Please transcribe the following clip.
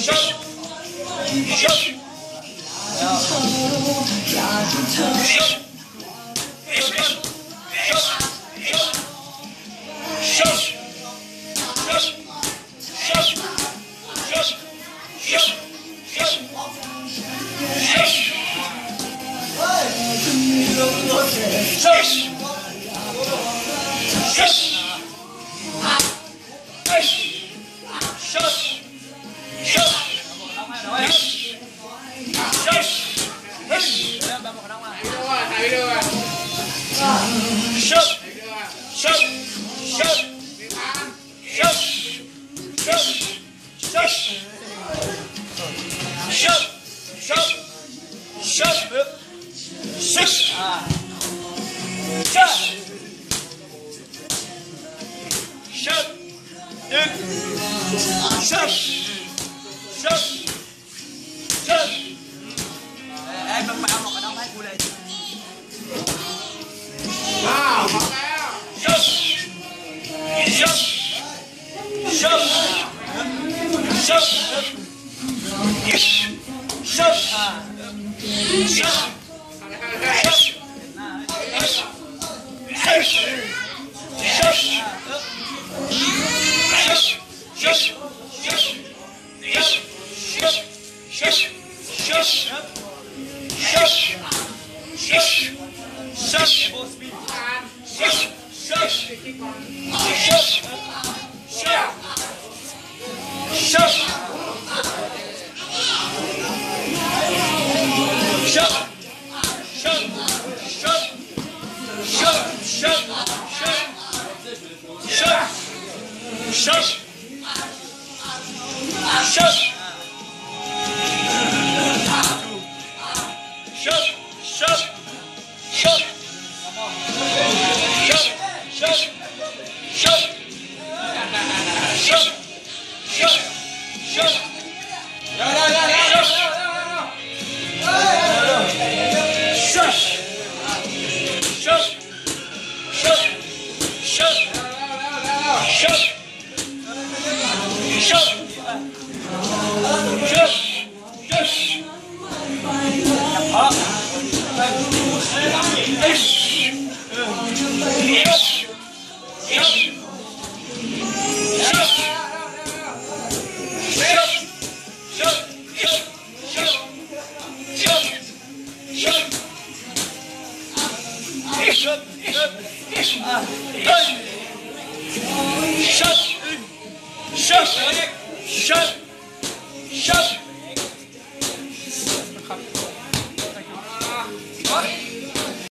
Shut!